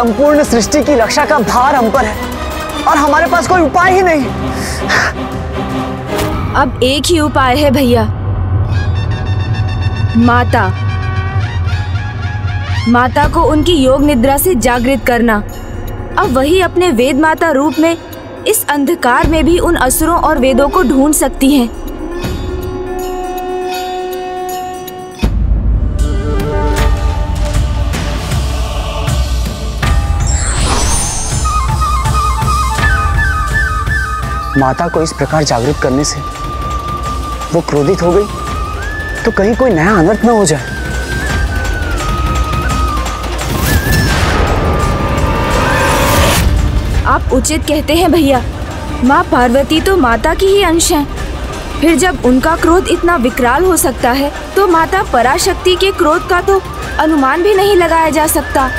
संपूर्ण सृष्टि की रक्षा का भार हम पर है और हमारे पास कोई उपाय ही नहीं। अब एक ही उपाय है भैया, माता माता को उनकी योग निद्रा से जागृत करना। अब वही अपने वेद माता रूप में इस अंधकार में भी उन असुरों और वेदों को ढूंढ सकती हैं। माता को इस प्रकार जागृत करने से वो क्रोधित हो गई तो कहीं कोई नया अनर्थ न हो जाए। आप उचित कहते हैं भैया, माँ पार्वती तो माता की ही अंश हैं। फिर जब उनका क्रोध इतना विकराल हो सकता है तो माता पराशक्ति के क्रोध का तो अनुमान भी नहीं लगाया जा सकता।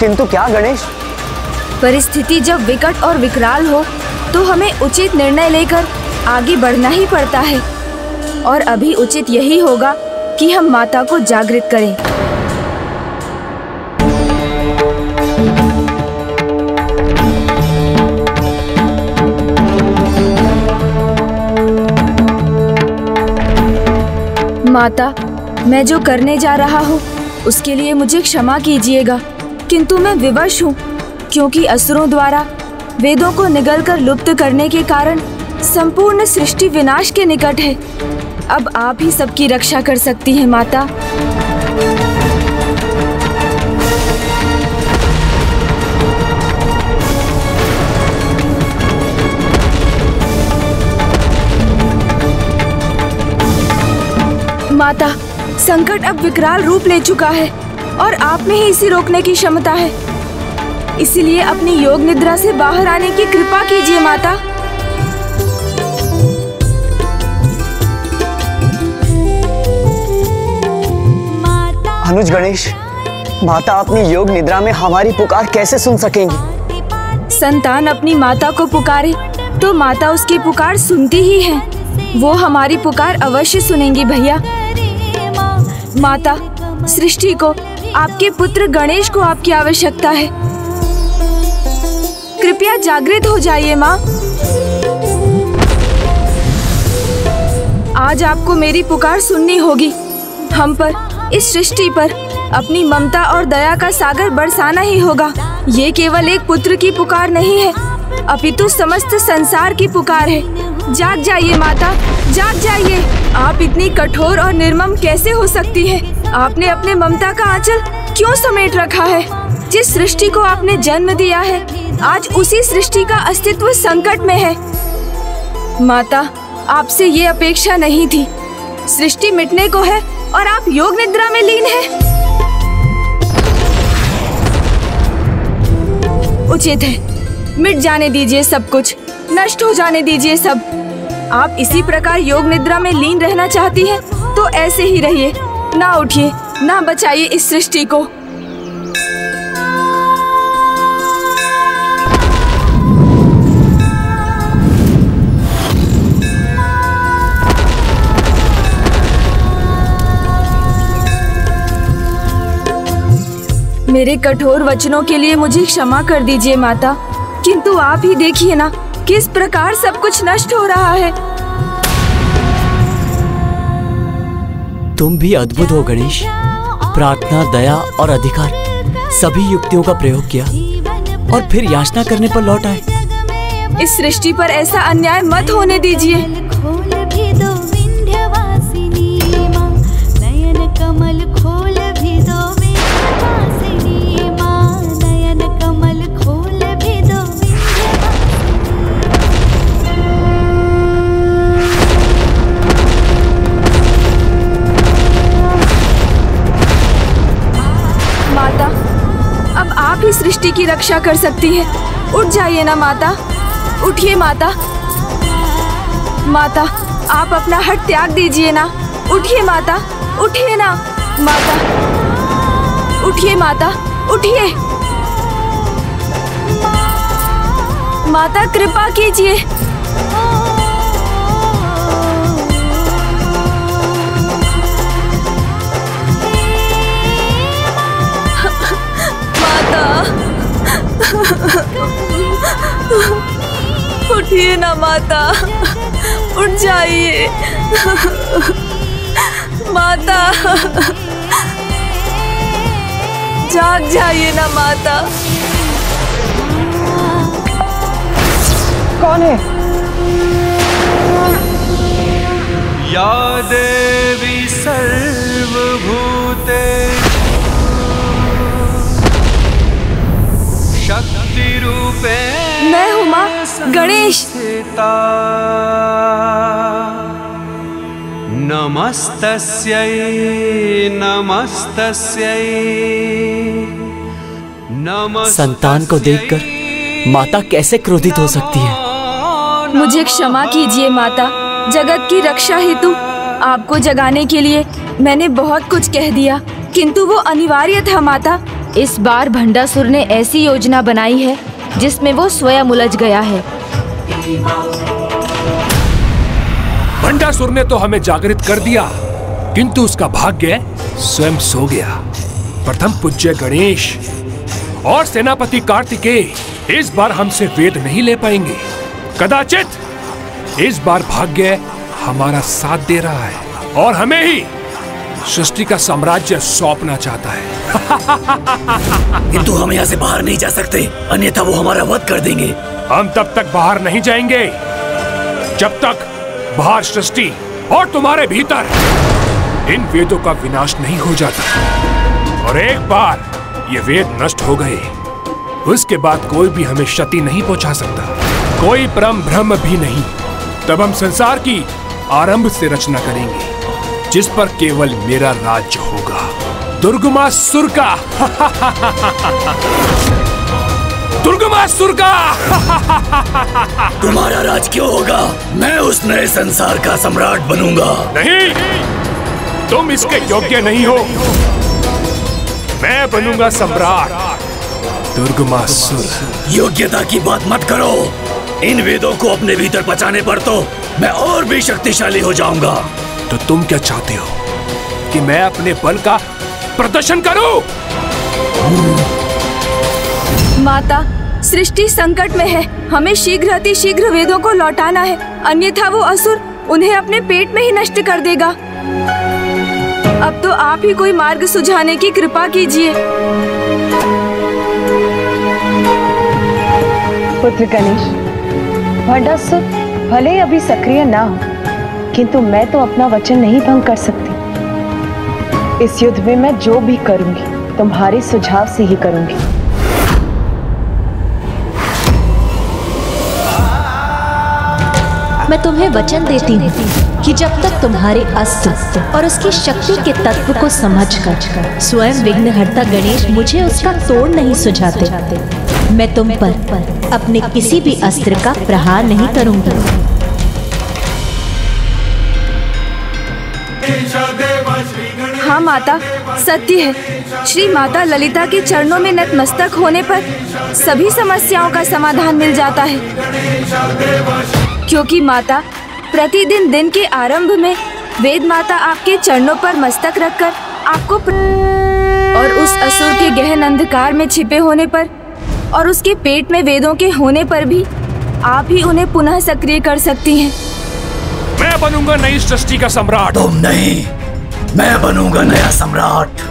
किंतु क्या गणेश? परिस्थिति जब विकट और विकराल हो तो हमें उचित निर्णय लेकर आगे बढ़ना ही पड़ता है और अभी उचित यही होगा कि हम माता को जागृत करें। माता, मैं जो करने जा रहा हूँ उसके लिए मुझे क्षमा कीजिएगा, किंतु मैं विवश हूँ क्योंकि असुरों द्वारा वेदों को निगलकर लुप्त करने के कारण संपूर्ण सृष्टि विनाश के निकट है। अब आप ही सबकी रक्षा कर सकती हैं माता। माता, संकट अब विकराल रूप ले चुका है और आप में ही इसे रोकने की क्षमता है, इसलिए अपनी योग निद्रा से बाहर आने की कृपा कीजिए माता। अनुज गणेश, माता अपनी योग निद्रा में हमारी पुकार कैसे सुन सकेंगी? संतान अपनी माता को पुकारे तो माता उसकी पुकार सुनती ही है, वो हमारी पुकार अवश्य सुनेंगी भैया। माता, सृष्टि को आपके पुत्र गणेश को आपकी आवश्यकता है, कृपया जागृत हो जाइए माँ। आज आपको मेरी पुकार सुननी होगी, हम पर, इस सृष्टि पर अपनी ममता और दया का सागर बरसाना ही होगा। ये केवल एक पुत्र की पुकार नहीं है, अपितु समस्त संसार की पुकार है। जाग जाइए माता, जाग जाइए। आप इतनी कठोर और निर्मम कैसे हो सकती हैं? आपने अपने ममता का आंचल क्यों समेट रखा है? जिस सृष्टि को आपने जन्म दिया है, आज उसी सृष्टि का अस्तित्व संकट में है। माता, आपसे ये अपेक्षा नहीं थी। सृष्टि मिटने को है और आप योग निद्रा में लीन हैं। उचित है, मिट जाने दीजिए सब कुछ, नष्ट हो जाने दीजिए सब। आप इसी प्रकार योग निद्रा में लीन रहना चाहती हैं, तो ऐसे ही रहिए, ना उठिए, ना बचाइए इस सृष्टि को। मेरे कठोर वचनों के लिए मुझे क्षमा कर दीजिए माता, किंतु आप ही देखिए ना किस प्रकार सब कुछ नष्ट हो रहा है। तुम भी अद्भुत हो गणेश। प्रार्थना, दया और अधिकार सभी युक्तियों का प्रयोग किया और फिर याचना करने पर लौट आए। इस सृष्टि पर ऐसा अन्याय मत होने दीजिए। सृष्टि की रक्षा कर सकती है। उठ जाइए ना माता, उठिए माता। माता, आप अपना हठ त्याग दीजिए ना। उठिए माता, उठिए ना। माता, उठिए माता, उठिए। माता, कृपा कीजिए। अन्नपूर्णा माता उठ जाइए माता, जाग जाइए ना माता। कौन है? या देवी सर्वभूते शक्ति रूपे। मैं हूँ माँ गणेश। नमस्तस्यै नमस्तस्यै नमस्तस्यै। संतान को देखकर माता कैसे क्रोधित हो सकती है? मुझे क्षमा कीजिए माता, जगत की रक्षा हेतु आपको जगाने के लिए मैंने बहुत कुछ कह दिया, किंतु वो अनिवार्य था माता। इस बार भंडासुर ने ऐसी योजना बनाई है जिसमें वो स्वयं उलझ गया है। भंडासुर ने तो हमें जागृत कर दिया, किंतु उसका भाग्य स्वयं सो गया। प्रथम पूज्य गणेश और सेनापति कार्तिकेय इस बार हमसे वेद नहीं ले पाएंगे। कदाचित इस बार भाग्य हमारा साथ दे रहा है और हमें ही सृष्टि का साम्राज्य सौंपना चाहता है। किंतु हम यहाँ से बाहर नहीं जा सकते, अन्यथा वो हमारा वध कर देंगे। हम तब तक बाहर नहीं जाएंगे जब तक बाहर सृष्टि और तुम्हारे भीतर इन वेदों का विनाश नहीं हो जाता। और एक बार ये वेद नष्ट हो गए, उसके बाद कोई भी हमें क्षति नहीं पहुंचा सकता, कोई परम ब्रह्म भी नहीं। तब हम संसार की आरंभ से रचना करेंगे जिस पर केवल मेरा राज्य होगा, दुर्गमासुर का। दुर्गमासुर का। तुम्हारा राज क्यों होगा? मैं उस नए संसार का सम्राट बनूंगा। नहीं, तुम इसके योग्य नहीं हो। मैं बनूंगा सम्राट दुर्गमासुर। योग्यता की बात मत करो। इन वेदों को अपने भीतर बचाने पर तो मैं और भी शक्तिशाली हो जाऊंगा। तो तुम क्या चाहते हो कि मैं अपने बल का प्रदर्शन करूं? माता, सृष्टि संकट में है। हमें शीघ्र वेदों को लौटाना है, अन्यथा वो असुर उन्हें अपने पेट में ही नष्ट कर देगा। अब तो आप ही कोई मार्ग सुझाने की कृपा कीजिए। पुत्र गणेश, भंडासुर भले अभी सक्रिय ना हो, किंतु मैं तो अपना वचन नहीं भंग कर सकती। इस युद्ध में मैं जो भी करूंगी तुम्हारे सुझाव से ही करूंगी। मैं तुम्हें वचन देती हूँ कि जब तक तुम्हारे अस्त्र और उसकी शक्ति के तत्व को समझकर स्वयं विघ्नहर्ता गणेश मुझे उसका तोड़ नहीं सुझाते, मैं तुम पर अपने किसी भी अस्त्र का प्रहार नहीं करूँगी। हाँ माता, सत्य है। श्री माता ललिता के चरणों में नतमस्तक होने पर सभी समस्याओं का समाधान मिल जाता है, क्योंकि माता प्रतिदिन दिन के आरंभ में वेद माता आपके चरणों पर मस्तक रखकर आपको और उस असुर के गहन अंधकार में छिपे होने पर और उसके पेट में वेदों के होने पर भी आप ही उन्हें पुनः सक्रिय कर सकती हैं। मैं बनूंगा नई सृष्टि का सम्राट। तुम नहीं, मैं बनूंगा नया सम्राट।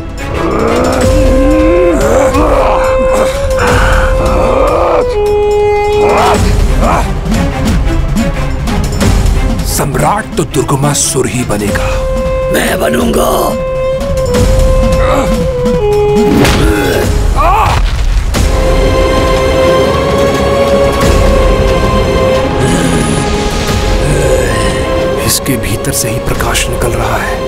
सम्राट तो दुर्गमासुर ही बनेगा। मैं बनूंगा। इसके भीतर से ही प्रकाश निकल रहा है।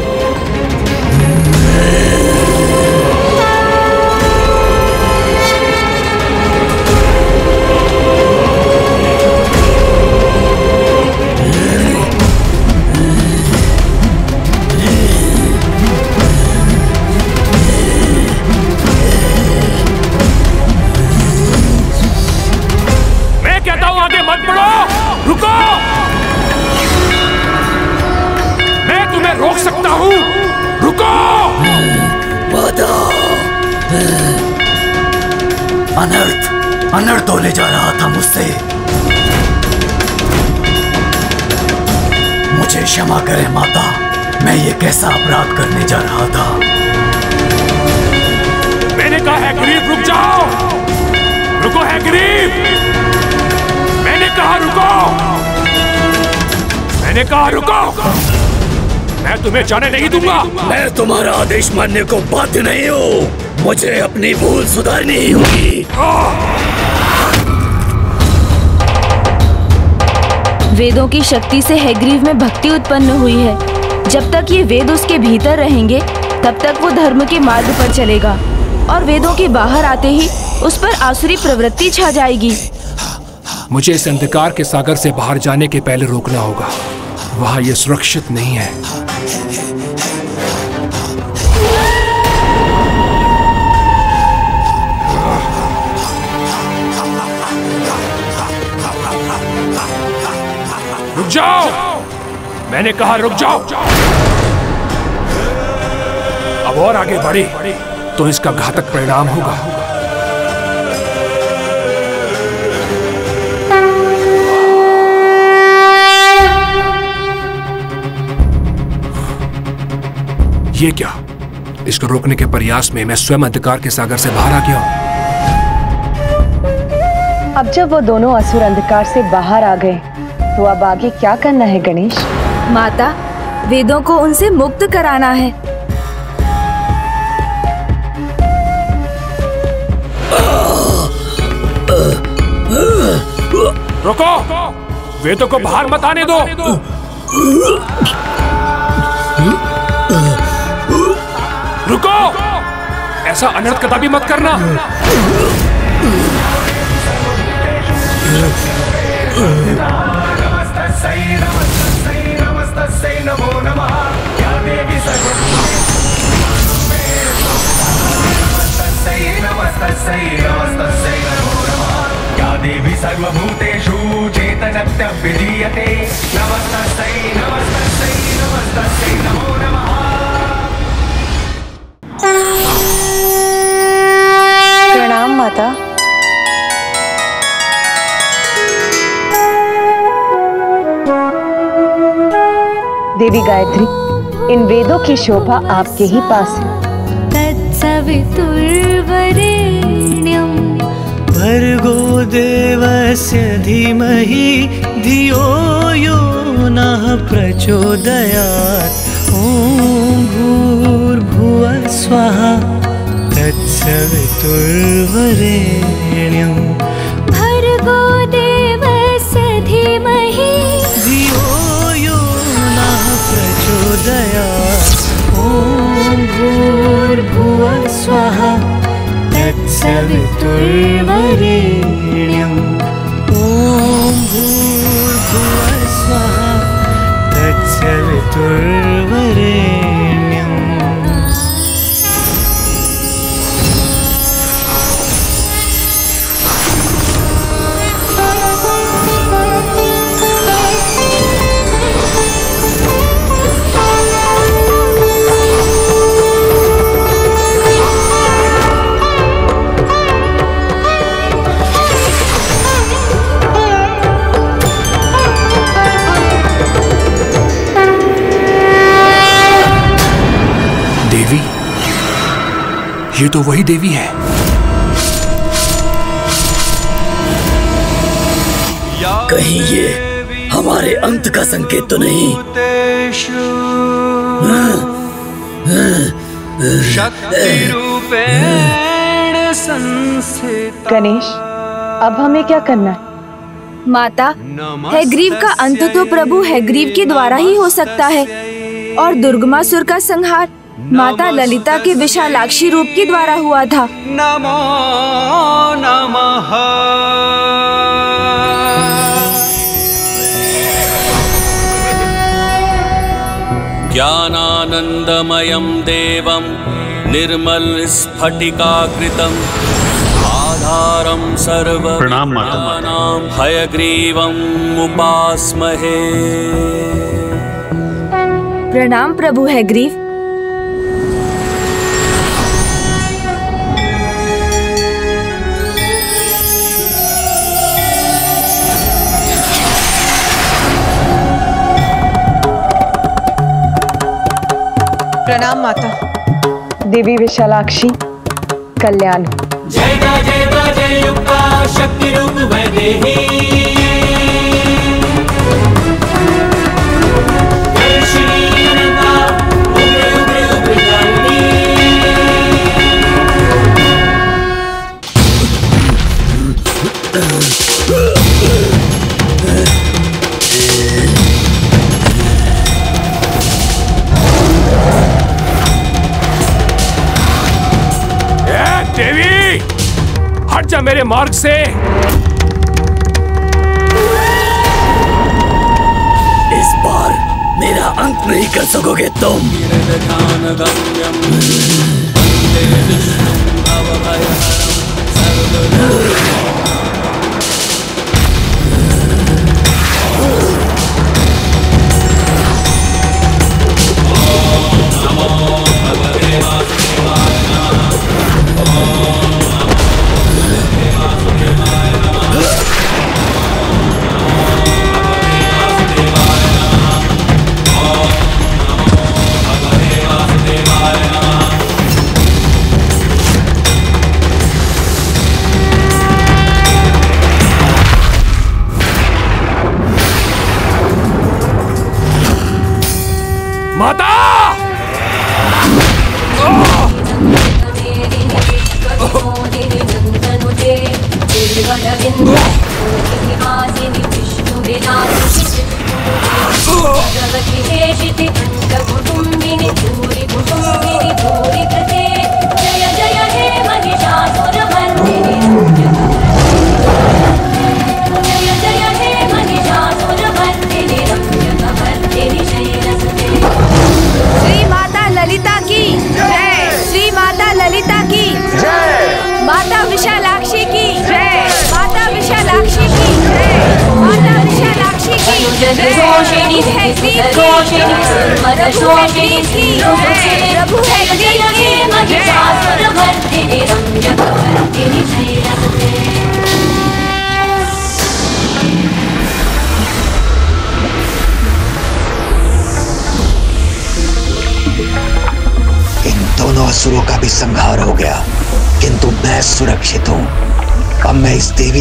मैं कहता हूं आगे मत बढ़ो, रुको। मैं तुम्हें रोक सकता हूं। रुको माता, अनर्थ अनर्थ तो ले जा रहा था मुझसे। मुझे क्षमा करें माता, मैं ये कैसा अपराध करने जा रहा था। मैंने कहा है गरीब रुक जाओ, रुको है गरीब, मैंने कहा रुको, मैंने कहा रुको, मैं तुम्हें जाने नहीं दूंगा। मैं तुम्हारा आदेश मानने को बाध्य नहीं हूँ, मुझे अपनी भूल सुधारनी ही होगी। वेदों की शक्ति से हयग्रीव में भक्ति उत्पन्न हुई है। जब तक ये वेद उसके भीतर रहेंगे तब तक वो धर्म के मार्ग पर चलेगा, और वेदों के बाहर आते ही उस पर आसुरी प्रवृत्ति छा जाएगी। मुझे इस अंधकार के सागर से बाहर जाने के पहले रोकना होगा, वहाँ ये सुरक्षित नहीं है। रुक जाओ, मैंने कहा रुक जाओ। अब और आगे बढ़े तो इसका घातक परिणाम होगा। ये क्या? इसको रोकने के प्रयास में मैं स्वयं अंधकार के सागर से बाहर आ गया। अब जब वो दोनों असुर अंधकार से बाहर आ गए तो अब आगे क्या करना है गणेश? माता, वेदों को उनसे मुक्त कराना है। रुको, वेदों को बाहर मत आने दो। रुको, ऐसा अनर्थ कदापि मत करना। सर्वभूतेषु चेतनप्रविधीयते नमस्तस्यै नमस्तस्यै नमस्तस्यै नमो नमः। प्रणाम माता। देवी गायत्री, इन वेदों की शोभा आपके ही पास है। तत्सवितुर्वरेण्यं भर्गो देवस्य धीमहि धियो यो नः प्रचोदयात्। ॐ भूर्भुवः स्वाहा तत्सवितुर्वरेण्यं भर्गो देवस्य धीमहि धियो यो नः प्रचोदयात्। ॐ भूर्भुवः स्वाहा तत्सवितुर्वरेण्यं। ॐ भूर्भुवः स्वाहा तत्सवितुर्वरेण्यं। ये तो वही देवी है। कहीं ये हमारे अंत का संकेत तो नहीं? गणेश, अब हमें क्या करना है? माता, हयग्रीव का अंत तो प्रभु हयग्रीव के द्वारा ही हो सकता है, और दुर्गमासुर का संहार माता ललिता के विशालाक्षी रूप के द्वारा हुआ था। नमो नमः। ज्ञानानंदमयं देवं निर्मल स्फटिकाकृतं आधारं सर्व ज्ञानानां हयग्रीवं उपास्महे। प्रणाम प्रभु हयग्रीव। प्रणाम माता। देवी विशालाक्षी कल्याण शक्ति रूप मेरे मार्ग से। इस बार मेरा अंत नहीं कर सकोगे तुम।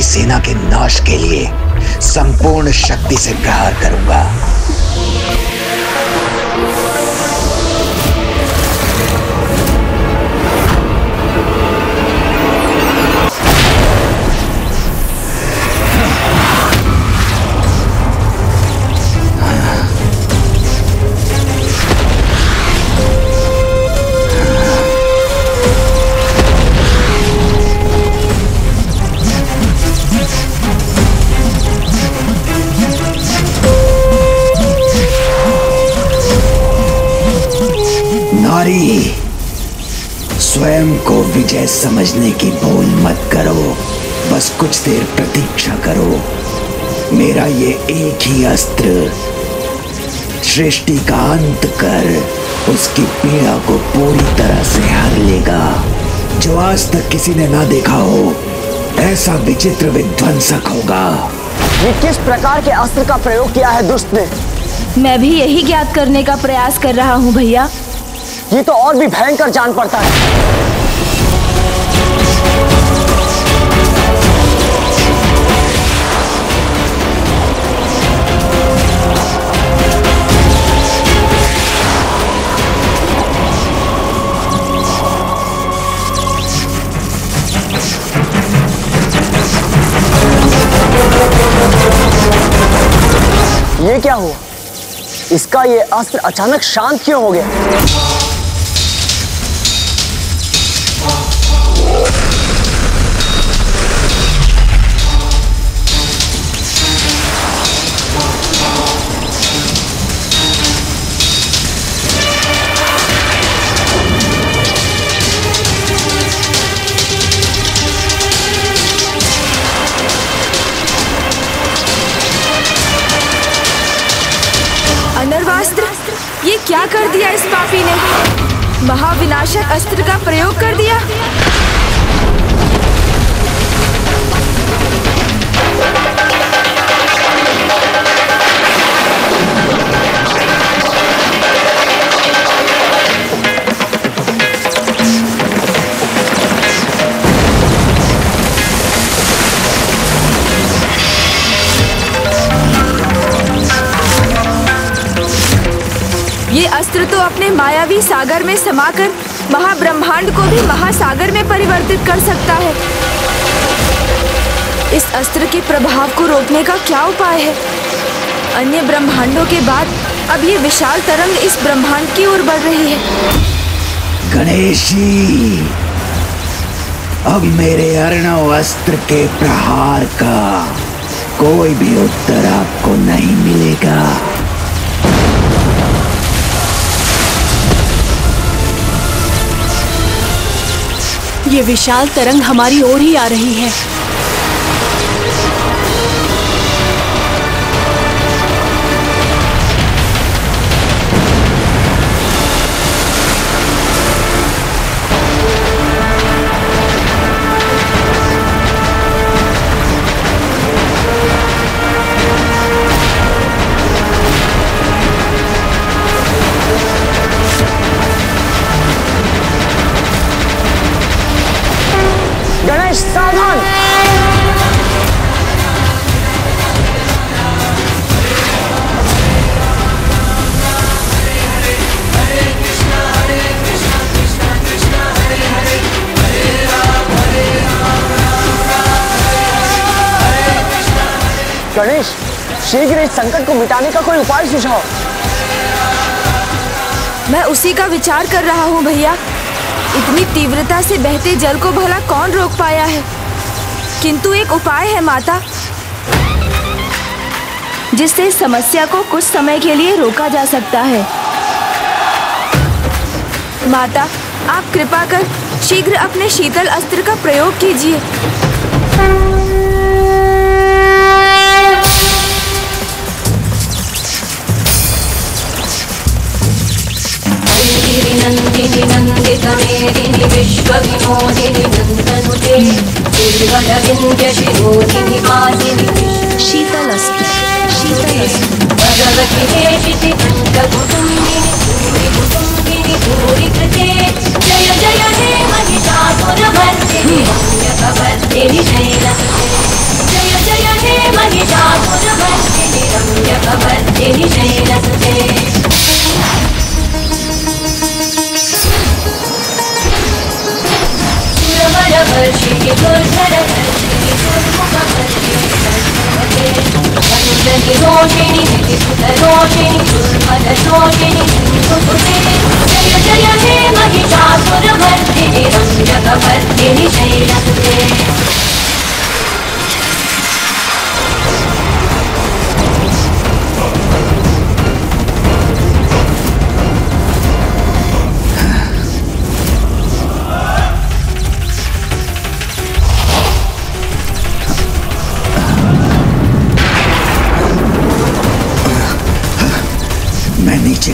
सेना के नाश के लिए संपूर्ण शक्ति से प्रहार करूंगा। स्वयं को विजय समझने की भूल मत करो, बस कुछ देर प्रतीक्षा करो। मेरा ये एक ही अस्त्र सृष्टि का अंत कर उसकी पीड़ा को पूरी तरह से हर लेगा। जो आज तक किसी ने ना देखा हो ऐसा विचित्र विध्वंसक होगा। ये किस प्रकार के अस्त्र का प्रयोग किया है दुष्ट ने? मैं भी यही ज्ञात करने का प्रयास कर रहा हूँ भैया। ये तो और भी भयंकर जान पड़ता है। ये क्या हुआ? इसका ये अस्त्र अचानक शांत क्यों हो गया? क्या कर दिया इस पापी ने? महाविनाशक अस्त्र का प्रयोग कर दिया। समुद्र तो अपने मायावी सागर में समाकर महाब्रह्मांड को भी महासागर में परिवर्तित कर सकता है। इस अस्त्र के प्रभाव को रोकने का क्या उपाय है? अन्य ब्रह्मांडों के बाद अब ये विशाल तरंग इस ब्रह्मांड की ओर बढ़ रही है। गणेश जी, अब मेरे अर्णव अस्त्र के प्रहार का कोई भी उत्तर आपको नहीं मिलेगा। ये विशाल तरंग हमारी ओर ही आ रही है। गणेश, शीघ्र इस संकट को मिटाने का कोई उपाय सुझाओ। मैं उसी का विचार कर रहा हूँ भैया। इतनी तीव्रता से बहते जल को भला कौन रोक पाया है? किंतु एक उपाय है माता, जिससे इस समस्या को कुछ समय के लिए रोका जा सकता है। माता, आप कृपा कर शीघ्र अपने शीतल अस्त्र का प्रयोग कीजिए। नंदिनी नंदित मेदिनी विश्व विनोदिनी नंदनुते विद्यालय शिरोधिनी आदिनी शीतलस्त्र भगवती देवी अंकगुणिनी भूमिगुणिनी भूरि कृते जय जय हे महिषासुरमर्दिनी रम्यकवर्दिनी जय जय हे महिषासुरमर्दिनी रम्यकवर्दिनी शैलसुते।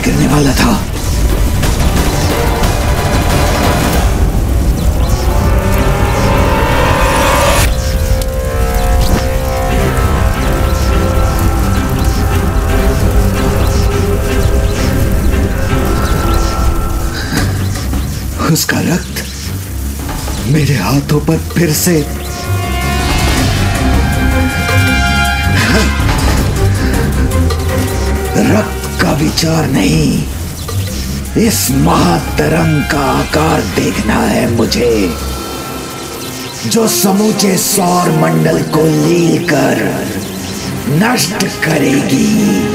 गिरने वाला था। उसका रक्त मेरे हाथों पर फिर से रक्त का विचार नहीं, इस महातरंग का आकार देखना है मुझे, जो समूचे सौर मंडल को लील कर नष्ट करेगी।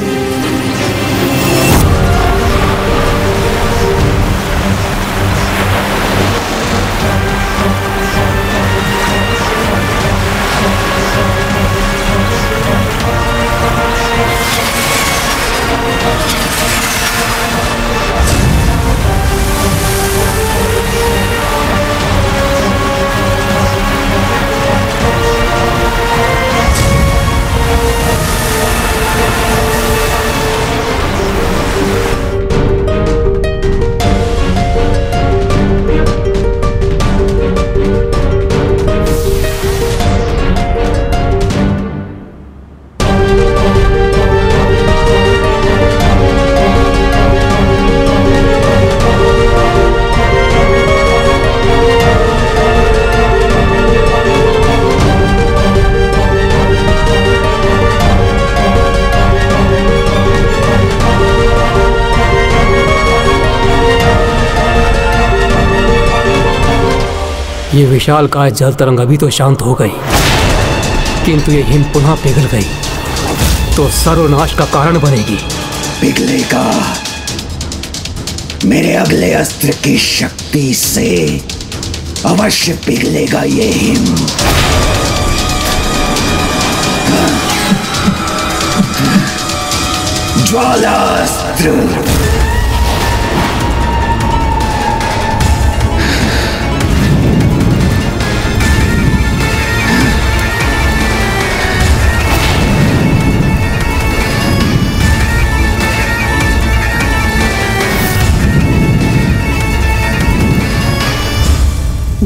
ये विशाल काय जल तरंग अभी तो शांत हो गई, किंतु ये हिम पुनः पिघल गई तो सर्वनाश का कारण बनेगी। पिघलेगा मेरे अगले अस्त्र की शक्ति से, अवश्य पिघलेगा ये हिम। ज्वालास्त्र।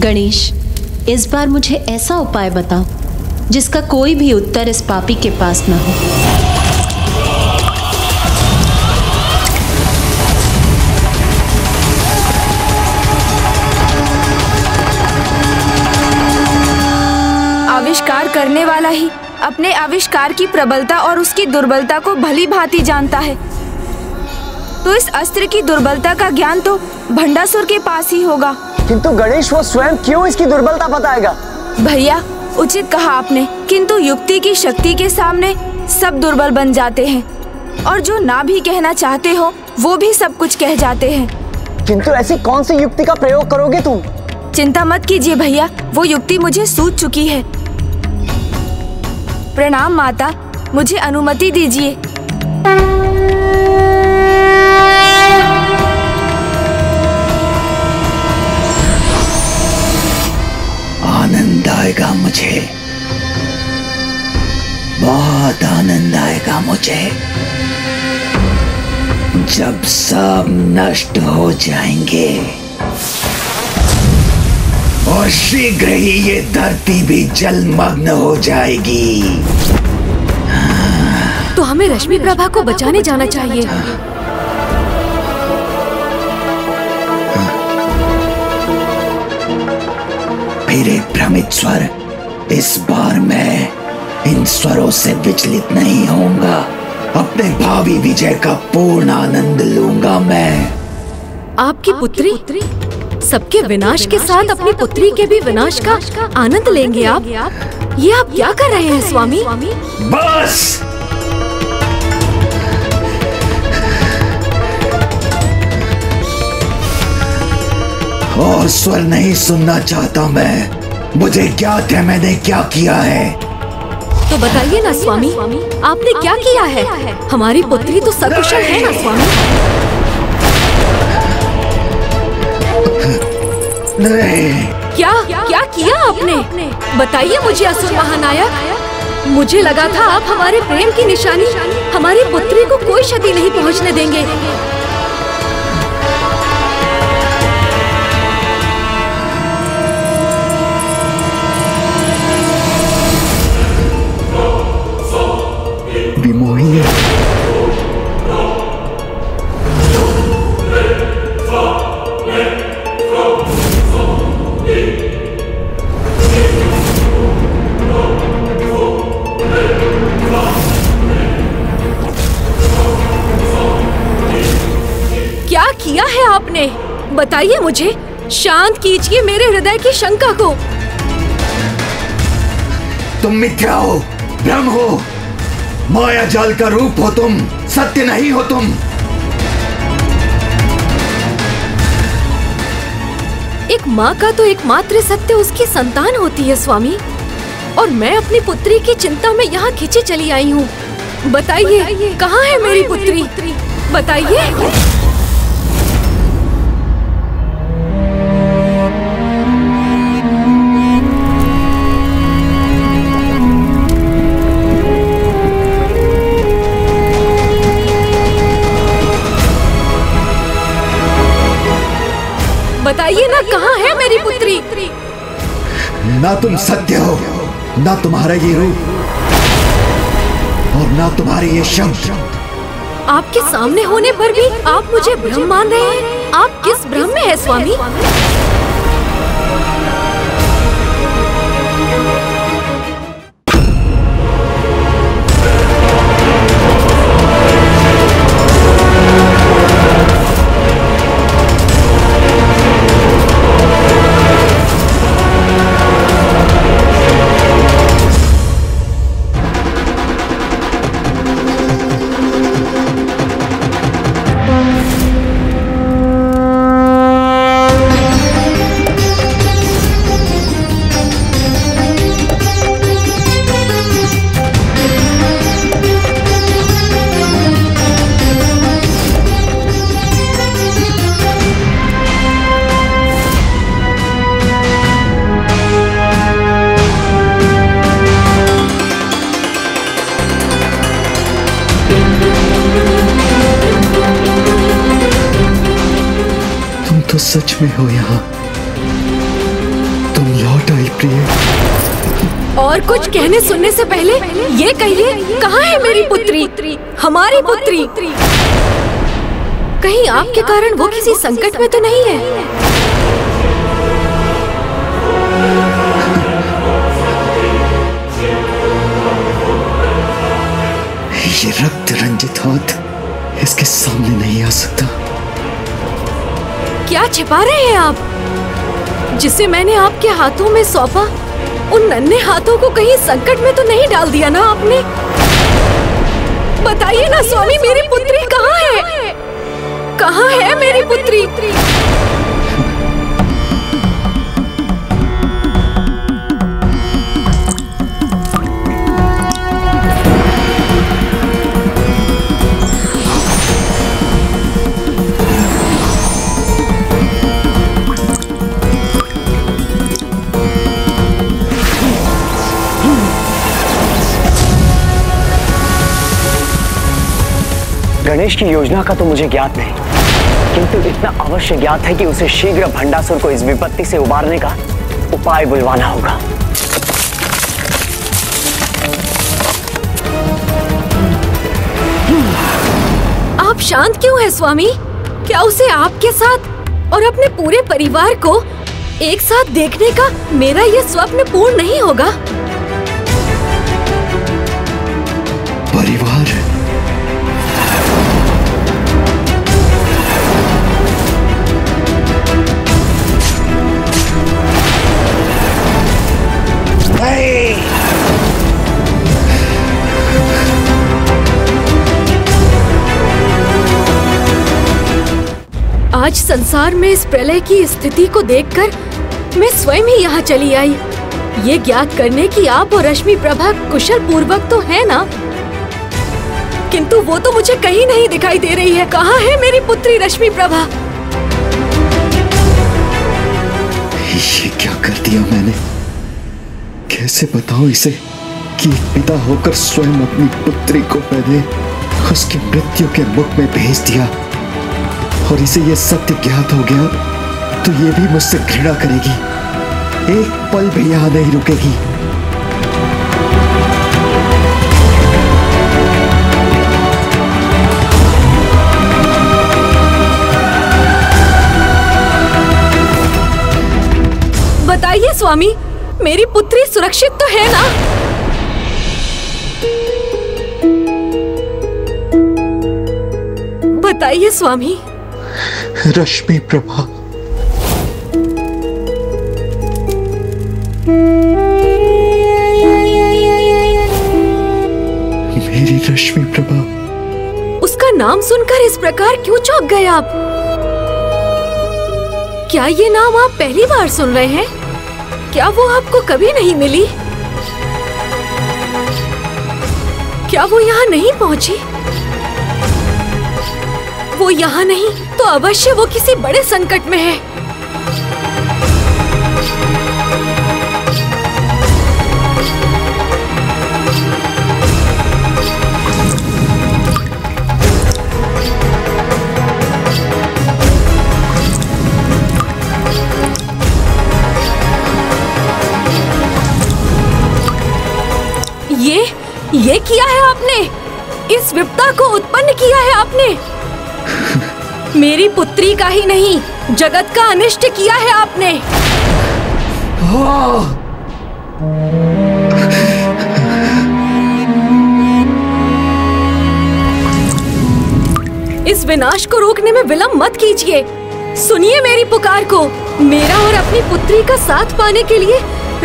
गणेश, इस बार मुझे ऐसा उपाय बताओ जिसका कोई भी उत्तर इस पापी के पास ना हो। करने वाला ही अपने आविष्कार की प्रबलता और उसकी दुर्बलता को भली भांति जानता है, तो इस अस्त्र की दुर्बलता का ज्ञान तो भंडासुर के पास ही होगा। किंतु गणेश, वो स्वयं क्यों इसकी दुर्बलता बताएगा? भैया, उचित कहा आपने, किंतु युक्ति की शक्ति के सामने सब दुर्बल बन जाते हैं और जो ना भी कहना चाहते हो वो भी सब कुछ कह जाते हैं। किंतु ऐसी कौन सी युक्ति का प्रयोग करोगे तुम? चिंता मत कीजिए भैया, वो युक्ति मुझे सूझ चुकी है। प्रणाम माता, मुझे अनुमति दीजिए। आनंद आएगा मुझे, बहुत आनंद आएगा मुझे जब सब नष्ट हो जाएंगे और शीघ्र ही ये धरती भी जलमग्न हो जाएगी। तो हमें रश्मि प्रभा को बचाने जाना चाहिए। फिर एक भ्रमित स्वर, इस बार मैं इन स्वरों से विचलित नहीं होऊंगा। अपने भावी विजय का पूर्ण आनंद लूंगा मैं। आपकी पुत्री सबके विनाश के साथ अपनी पुत्री के भी विनाश का आनंद लेंगे आप? ये आप क्या कर रहे हैं स्वामी? बस, और स्वर नहीं सुनना चाहता मैं। मुझे ज्ञात है मैंने क्या किया है। तो बताइए ना स्वामी, आपने क्या किया है? हमारी पुत्री तो सकुशल है ना स्वामी? नहीं। क्या किया आपने? बताइए मुझे असुर महानायक। मुझे लगा था आप हमारे प्रेम की निशानी, हमारी पुत्री को कोई क्षति नहीं पहुंचने देंगे। विमोही किया है आपने? बताइए मुझे, शांत कीजिए मेरे हृदय की शंका को। तुम मिथ्या हो, भ्रम हो, माया जाल का रूप हो तुम, सत्य नहीं हो तुम। एक माँ का तो एकमात्र सत्य उसकी संतान होती है स्वामी, और मैं अपनी पुत्री की चिंता में यहाँ खींची चली आई हूँ। बताइए कहाँ है मेरी पुत्री? बताइए। बताइए ना, कहाँ है मेरी पुत्री? ना तुम सत्य हो, ना तुम्हारा ये रूप और ना तुम्हारे ये शब्द। आपके सामने होने पर भी आप मुझे भ्रम मान रहे हैं। आप किस भ्रम में है स्वामी? तो सच में हो यहाँ, तुम लौट आई प्रिय। और कुछ कहने सुनने से पहले ये कहिए, कहाँ है मेरी पुत्री, हमारी पुत्री? कहीं आपके कारण वो किसी संकट में तो नहीं है? ये रक्त रंजित हाथ इसके सामने नहीं आ सकता। क्या छिपा रहे हैं आप? जिसे मैंने आपके हाथों में सौंपा, उन नन्हे हाथों को कहीं संकट में तो नहीं डाल दिया ना आपने? बताइए ना स्वामी, मेरी पुत्री कहाँ है? कहाँ है मेरी पुत्री? गणेश की योजना का तो मुझे ज्ञात नहीं, किंतु इतना अवश्य ज्ञात है कि उसे शीघ्र भंडासुर को इस विपत्ति से उबारने का उपाय बुलवाना होगा। आप शांत क्यों हैं स्वामी? क्या उसे आपके साथ और अपने पूरे परिवार को एक साथ देखने का मेरा यह स्वप्न पूर्ण नहीं होगा? परिवार आज संसार में इस प्रलय की स्थिति को देखकर मैं स्वयं ही यहाँ चली आई, ये ज्ञात करने कि आप और रश्मि प्रभा कुशल पूर्वक तो है ना, किंतु वो तो मुझे कहीं नहीं दिखाई दे रही है। कहाँ है मेरी पुत्री रश्मि प्रभा? ये क्या कर दिया मैंने? कैसे बताओ इसे कि पिता होकर स्वयं अपनी पुत्री को पहले उसकी मृत्यु के मुख में भेज दिया, और इसे यह सत्य ज्ञात हो गया तो ये भी मुझसे घृणा करेगी, एक पल भी यहाँ नहीं रुकेगी। बताइए स्वामी, मेरी पुत्री सुरक्षित तो है ना? बताइए स्वामी। रश्मि प्रभा, मेरी रश्मि प्रभा। उसका नाम सुनकर इस प्रकार क्यों चौंक गए आप? क्या ये नाम आप पहली बार सुन रहे हैं? क्या वो आपको कभी नहीं मिली? क्या वो यहाँ नहीं पहुंची? वो यहाँ नहीं तो अवश्य वो किसी बड़े संकट में है। ये किया है आपने, इस विपदा को उत्पन्न किया है आपने। मेरी पुत्री का ही नहीं, जगत का अनिष्ट किया है आपने। इस विनाश को रोकने में विलंब मत कीजिए, सुनिए मेरी पुकार को, मेरा और अपनी पुत्री का साथ पाने के लिए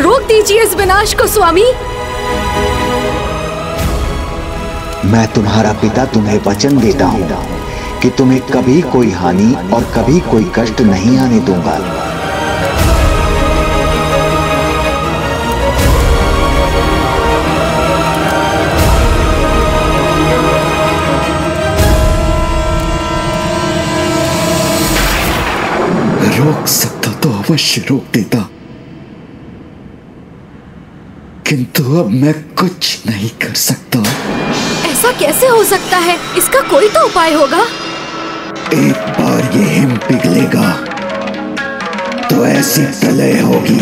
रोक दीजिए इस विनाश को स्वामी। मैं तुम्हारा पिता तुम्हें वचन देता हूँ कि तुम्हें कभी कोई हानि और कभी कोई कष्ट नहीं आने दूंगा। रोक सकता तो अवश्य रोक देता, किंतु अब मैं कुछ नहीं कर सकता। ऐसा कैसे हो सकता है? इसका कोई तो उपाय होगा। एक बार ये हिम पिघलेगा तो ऐसी प्रलय होगी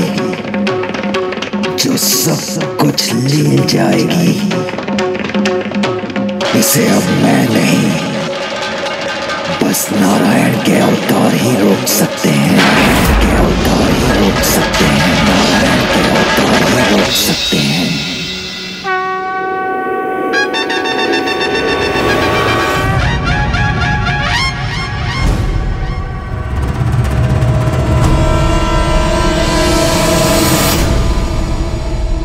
जो सब कुछ लील जाएगी। इसे अब मैं नहीं, बस नारायण के अवतार ही रोक सकते हैं। नारायण के अवतार ही रोक सकते हैं। नारायण के अवतार ही रोक सकते हैं।